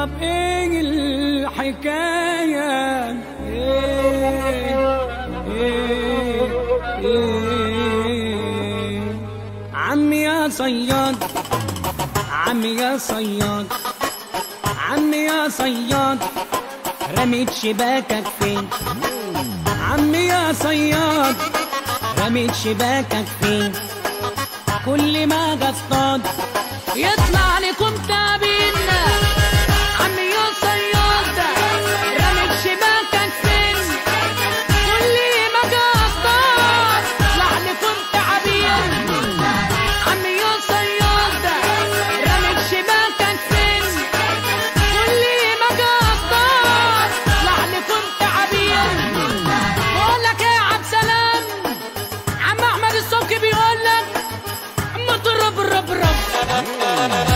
طب ايه الحكاية؟ إيه عم يا صياد، عم يا صياد، عم يا صياد، رميت شباكك فين؟ عم يا صياد، رميت شباكك فين؟ كل ما جصطاد يطلع لكم تعبين. عم يا صياد، رميت شباكك فين؟ كل ما جصطاد يطلع لكم تعبين. عم يا صياد، رميت شباكك فين؟ كل ما جصطاد يطلع لكم تعبين. بقول لك ايه يا عبد السلام، عم احمد الصبحي بيقول لك الرب الرب الرب